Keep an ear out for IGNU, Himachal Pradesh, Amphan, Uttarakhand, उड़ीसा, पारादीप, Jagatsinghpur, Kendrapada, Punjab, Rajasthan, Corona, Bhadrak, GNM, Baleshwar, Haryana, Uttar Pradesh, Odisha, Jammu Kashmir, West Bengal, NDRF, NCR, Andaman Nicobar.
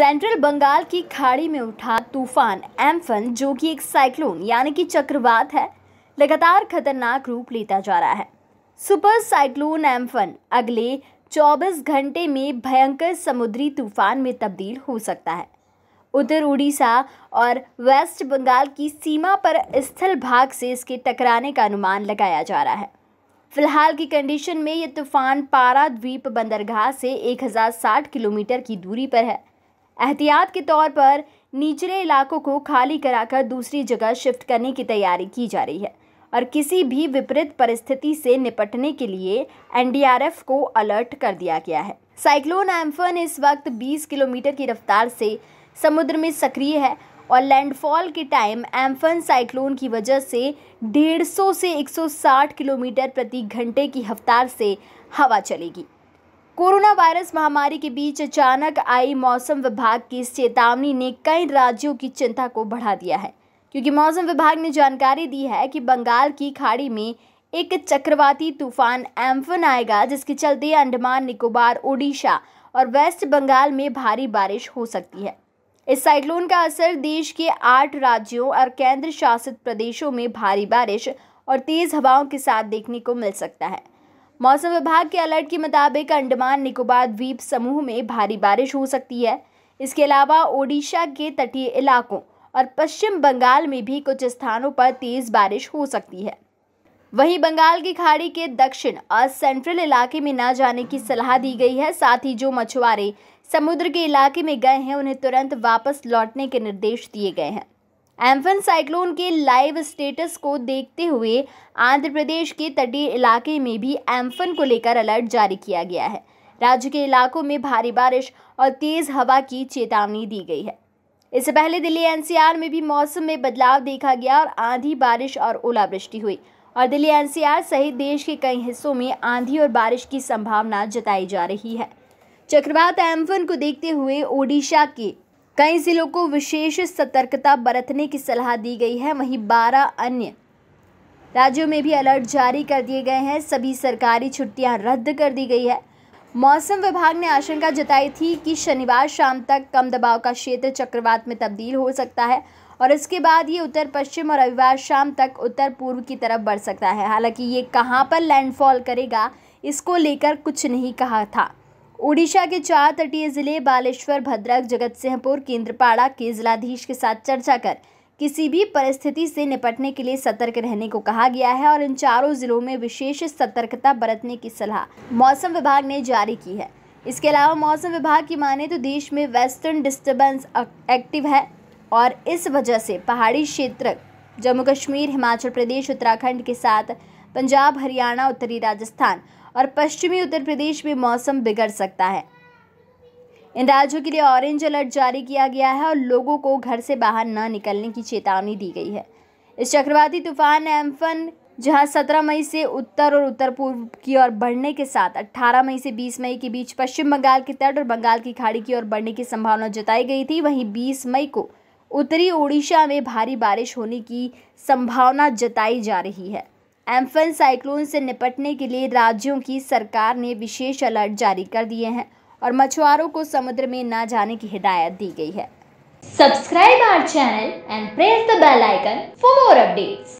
Central Bengal की खाड़ी में उठा तूफान एम्फन, जो कि एक साइक्लोन यानी कि चक्रवात है, लगातार खतरनाक रूप लेता जा रहा है। सुपर साइक्लोन एम्फन अगले 24 घंटे में भयंकर समुद्री तूफान में तब्दील हो सकता है। उत्तर उड़ीसा और वेस्ट बंगाल की सीमा पर स्थल भाग से इसके टकराने का अनुमान लगाया जा रहा है। फिलहाल की कंडीशन में ये तूफान पारादीप बंदरगाह से 1060 किलोमीटर की दूरी पर है। एहतियात के तौर पर निचले इलाकों को खाली कराकर दूसरी जगह शिफ्ट करने की तैयारी की जा रही है और किसी भी विपरीत परिस्थिति से निपटने के लिए एनडीआरएफ को अलर्ट कर दिया गया है। साइक्लोन एम्फन इस वक्त 20 किलोमीटर की रफ्तार से समुद्र में सक्रिय है और लैंडफॉल के टाइम एम्फन साइक्लोन की वजह से 150 से 160 किलोमीटर प्रति घंटे की रफ्तार से हवा चलेगी। कोरोना वायरस महामारी के बीच अचानक आई मौसम विभाग की इस चेतावनी ने कई राज्यों की चिंता को बढ़ा दिया है, क्योंकि मौसम विभाग ने जानकारी दी है कि बंगाल की खाड़ी में एक चक्रवाती तूफान एम्फन आएगा, जिसके चलते अंडमान निकोबार, ओडिशा और वेस्ट बंगाल में भारी बारिश हो सकती है। इस साइक्लोन का असर देश के 8 राज्यों और केंद्र शासित प्रदेशों में भारी बारिश और तेज़ हवाओं के साथ देखने को मिल सकता है। मौसम विभाग के अलर्ट के मुताबिक अंडमान निकोबार द्वीप समूह में भारी बारिश हो सकती है। इसके अलावा ओडिशा के तटीय इलाकों और पश्चिम बंगाल में भी कुछ स्थानों पर तेज़ बारिश हो सकती है। वहीं बंगाल की खाड़ी के दक्षिण और सेंट्रल इलाके में न जाने की सलाह दी गई है। साथ ही जो मछुआरे समुद्र के इलाके में गए हैं, उन्हें तुरंत वापस लौटने के निर्देश दिए गए हैं। एम्फन साइक्लोन के लाइव स्टेटस को देखते हुए आंध्र प्रदेश के तटीय इलाके में भी एम्फन को लेकर अलर्ट जारी किया गया है। राज्य के इलाकों में भारी बारिश और तेज़ हवा की चेतावनी दी गई है। इससे पहले दिल्ली एनसीआर में भी मौसम में बदलाव देखा गया और आंधी, बारिश और ओलावृष्टि हुई और दिल्ली एनसीआर सहित देश के कई हिस्सों में आंधी और बारिश की संभावना जताई जा रही है। चक्रवात एम्फन को देखते हुए ओडिशा के कई जिलों को विशेष सतर्कता बरतने की सलाह दी गई है। वहीं 12 अन्य राज्यों में भी अलर्ट जारी कर दिए गए हैं। सभी सरकारी छुट्टियां रद्द कर दी गई है। मौसम विभाग ने आशंका जताई थी कि शनिवार शाम तक कम दबाव का क्षेत्र चक्रवात में तब्दील हो सकता है और इसके बाद ये उत्तर पश्चिम और रविवार शाम तक उत्तर पूर्व की तरफ बढ़ सकता है। हालांकि ये कहां पर लैंडफॉल करेगा, इसको लेकर कुछ नहीं कहा था। ओडिशा के 4 तटीय ज़िले बालेश्वर, भद्रक, जगतसिंहपुर, केंद्रपाड़ा के जिलाधीश के साथ चर्चा कर किसी भी परिस्थिति से निपटने के लिए सतर्क रहने को कहा गया है और इन चारों जिलों में विशेष सतर्कता बरतने की सलाह मौसम विभाग ने जारी की है। इसके अलावा मौसम विभाग की माने तो देश में वेस्टर्न डिस्टर्बेंस एक्टिव है और इस वजह से पहाड़ी क्षेत्र जम्मू कश्मीर, हिमाचल प्रदेश, उत्तराखंड के साथ पंजाब, हरियाणा, उत्तरी राजस्थान और पश्चिमी उत्तर प्रदेश में मौसम बिगड़ सकता है। इन राज्यों के लिए ऑरेंज अलर्ट जारी किया गया है और लोगों को घर से बाहर न निकलने की चेतावनी दी गई है। इस चक्रवाती तूफान एम्फन, जहां 17 मई से उत्तर और उत्तर पूर्व की ओर बढ़ने के साथ 18 मई से 20 मई के बीच पश्चिम बंगाल के तट और बंगाल की खाड़ी की ओर बढ़ने की संभावना जताई गई थी, वहीं 20 मई को उत्तरी ओडिशा में भारी बारिश होने की संभावना जताई जा रही है। एम्फन साइक्लोन से निपटने के लिए राज्यों की सरकार ने विशेष अलर्ट जारी कर दिए हैं और मछुआरों को समुद्र में ना जाने की हिदायत दी गई है। Subscribe our channel and press the bell icon for more updates.